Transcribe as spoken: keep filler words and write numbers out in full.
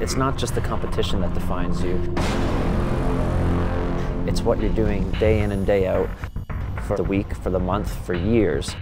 It's not just the competition that defines you. It's what you're doing day in and day out, for the week, for the month, for years.